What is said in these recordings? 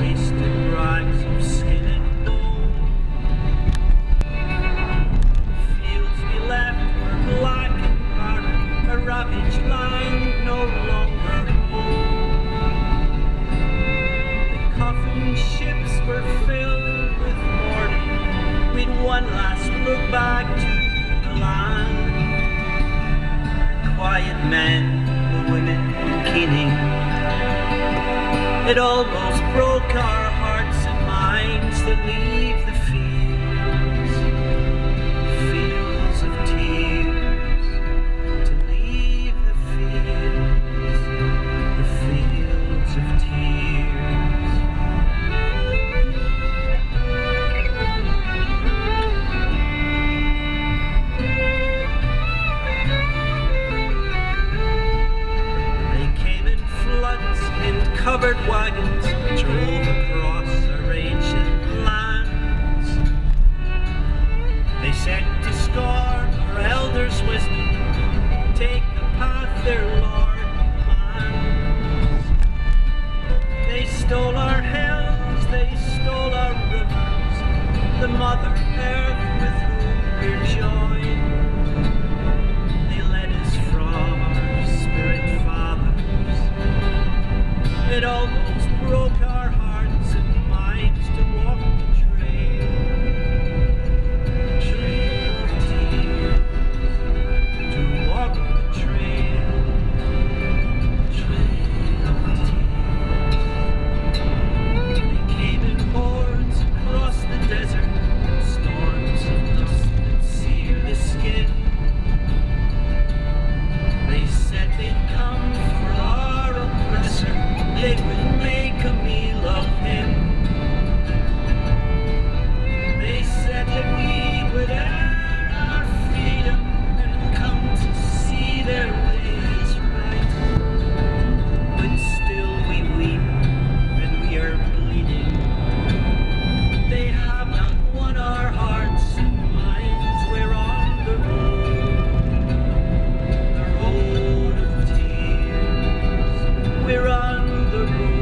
twisted rhymes of skin and bone. The fields we left were black and barren, a ravaged land no longer home. The coffin ships were filled with mourning, with one last look back to the land. The quiet men, the women, the keening. It almost broke our hearts and minds to leave the fields of tears, to leave the fields of tears. They came in floods and covered wagons drove across our ancient lands. They said to scorn our elders' wisdom, take the path their Lord commands. They stole our hills, they stole our rivers, the mother earth with whom we're joined. They led us from our spirit fathers. It all broke our hearts and minds to walk the trail of tears, to walk the trail of tears. They came in hordes across the desert, storms of dust that seared the skin. They said they'd come for our oppressor, they would make a meal of him. They said that we would earn our freedom and come to see their ways right. But still we weep and we are bleeding. They have not won our hearts and minds. We're on the road of tears. We're on the road.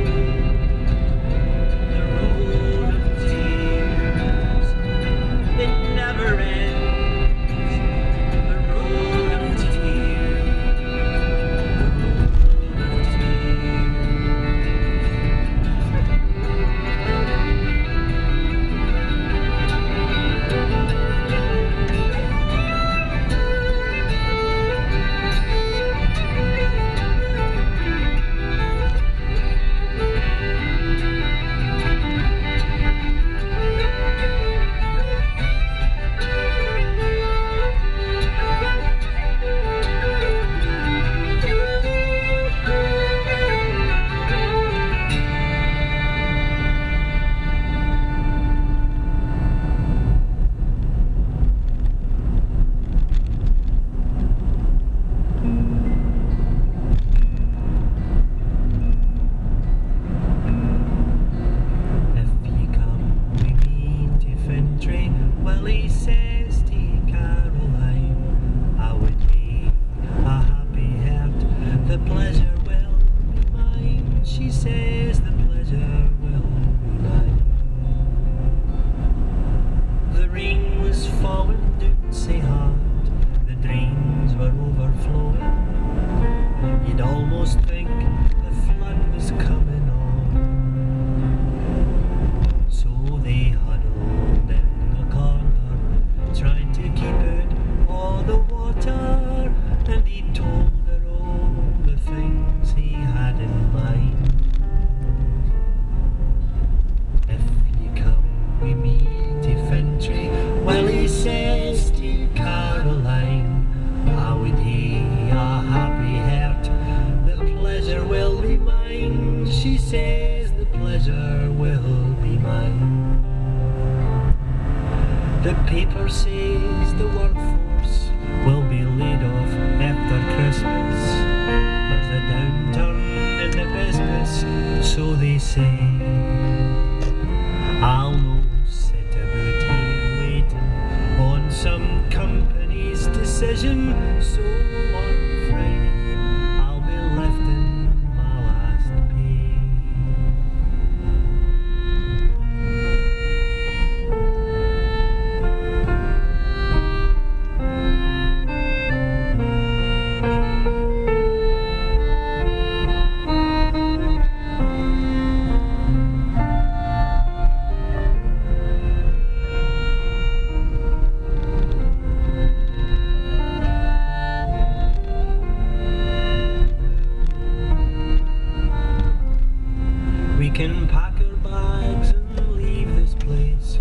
can pack our bags and leave this place.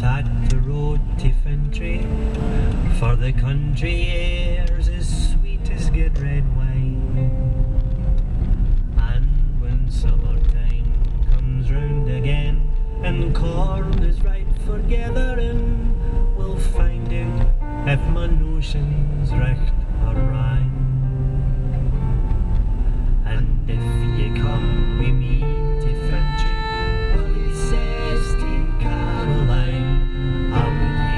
Tag the road to Fintry, for the country air's as sweet as good red wine. And when summertime comes round again, and corn is ripe for gathering, we'll find out if my notion's right or right. And if you come with me to Fintry, well, he says to Caroline, I will be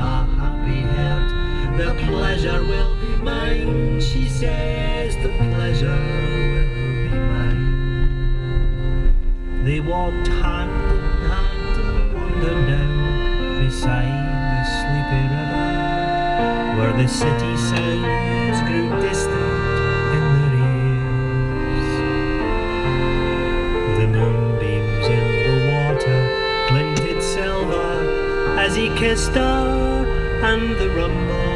a happy heart, the pleasure will be mine. She says the pleasure will be mine. They walked hand in hand and wandered down beside the sleepy river, where the city sounds grew distant. As he kissed her, and the rumble